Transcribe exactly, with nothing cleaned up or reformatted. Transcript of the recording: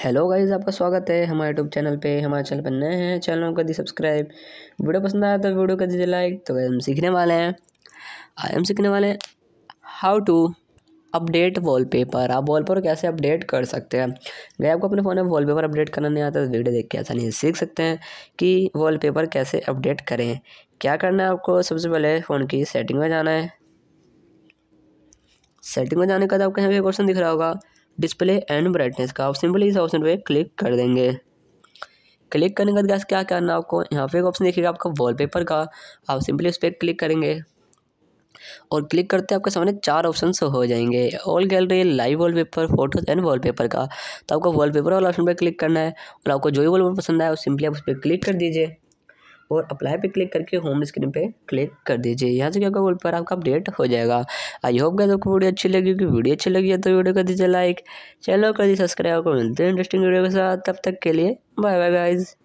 Hello guys, आपका स्वागत है हमारे यूट्यूब चैनल पे। हमारे चैनल पर नए हैं, चैनल कर दी सब्सक्राइब। वीडियो पसंद आया तो वीडियो कर दीजिए लाइक। तो हम सीखने वाले हैं आज हम सीखने वाले हैं हाउ टू अपडेट वॉलपेपर। आप वॉलपेपर कैसे अपडेट कर सकते हैं। गए आपको अपने फ़ोन में वॉलपेपर अपडेट करना नहीं आता तो वीडियो देख के आसानी से सीख सकते हैं कि वॉलपेपर कैसे अपडेट करें। क्या करना है आपको, सबसे पहले फ़ोन की सेटिंग में जाना है। सेटिंग में जाने के बाद आपको यहाँ पे एक ऑप्शन दिख रहा होगा डिस्प्ले एंड ब्राइटनेस का। आप सिंपली इस ऑप्शन पे क्लिक कर देंगे। क्लिक करने के बाद गैस क्या करना है आपको, यहाँ पे एक ऑप्शन देखिएगा आपका वॉलपेपर का। आप सिंपली उस पर क्लिक करेंगे और क्लिक करते हैं आपके सामने चार ऑप्शंस हो जाएंगे, all gallery, live wallpaper, photos and wallpaper का। तो आपको वॉलपेपर वाला ऑप्शन पर क्लिक करना है और आपको जो भी वॉलपेपर पसंद आए वो सिंपली आप उस पर क्लिक कर दीजिए और अप्लाई पे क्लिक करके होम स्क्रीन पे क्लिक कर दीजिए। यहाँ से क्या होगा, वॉलपेपर आपका अपडेट हो जाएगा। आई होप गाइस आपको वीडियो अच्छी लगी क्योंकि वीडियो अच्छी लगी है तो वीडियो कर दीजिए लाइक, चैनल कर दीजिए सब्सक्राइब। आपको मिलते हैं इंटरेस्टिंग वीडियो के साथ, तब तक के लिए बाय बाय गाइस।